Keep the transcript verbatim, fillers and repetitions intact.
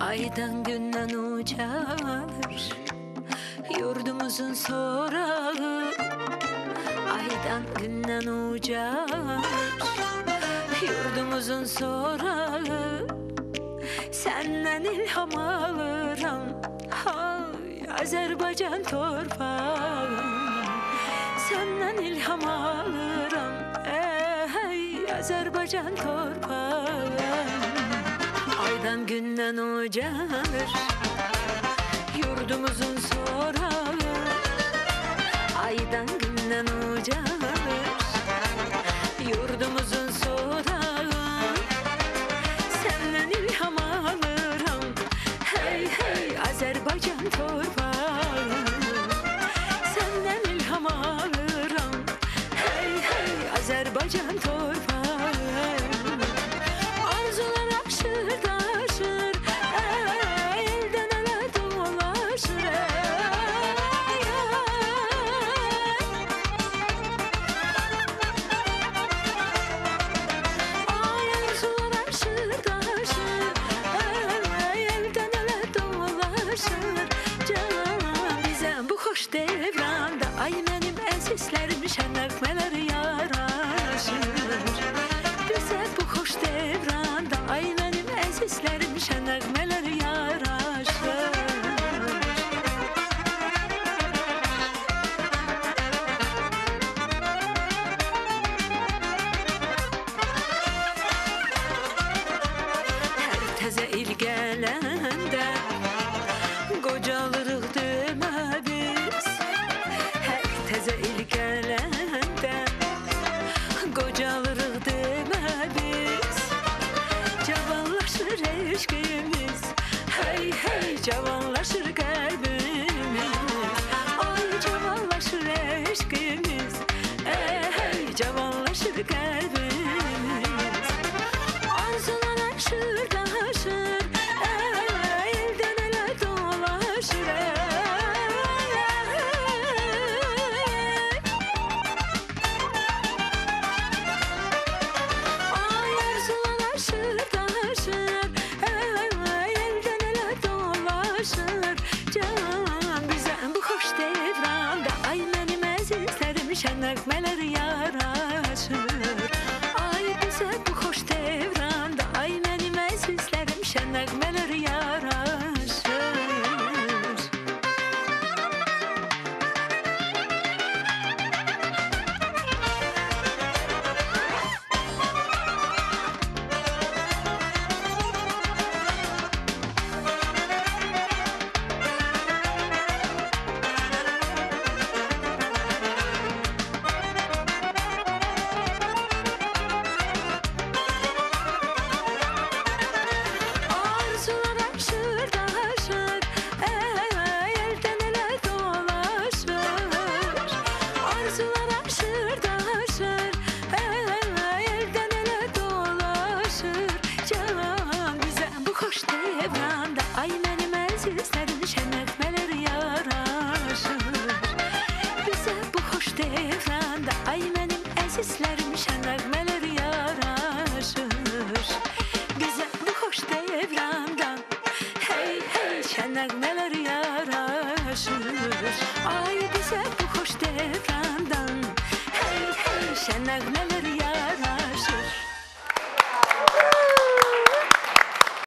Aydan günden uçar, yurdumuzun sorağı. Aydan günden uçar, yurdumuzun sorağı. Senden ilham alırım, hay Azerbaycan torpağım. Senden ilham alırım, ey Azerbaycan torpağım. Aydan günden ucar, yurdumuzun sorağı. Aydan günden ucar, yurdumuzun sorağı. Senden ilham alırım, hey hey Azerbaycan torpağı. Senden ilham alırım, hey hey Azerbaycan torpağı. Devranda ay mənim əzizlərim şənəqmələr yaraşır. Bizə bu xoş devranda ay mənim əzizlərim şənəqmələr yaraşır. Hər təzə il gələndə qocalırıq demə biz. Hər təzə il gələndə qocalırıq demə biz. Cavanlaşır eşqimiz, hey hey cavanlaşır qəlbimiz. Ay cavanlaşır eşqimiz, hey hey cavanlaşır qəlbimiz. Arzular aşır daşır, şənəqmələr yaraşır. Ay bizə bu xoş devranda ay mənim əzizlərim şənəqmələr yaraşır. Ay mənim əzizlərim şənəqmələr yaraşır. Bizə bu xoş devranda ay mənim əzizlərim şənəqmələr yaraşır. Bizə bu xoş devranda hey hey şənəqmələr yaraşır. Ay bizə bu xoş devranda hey hey şənəqmələr yaraşır.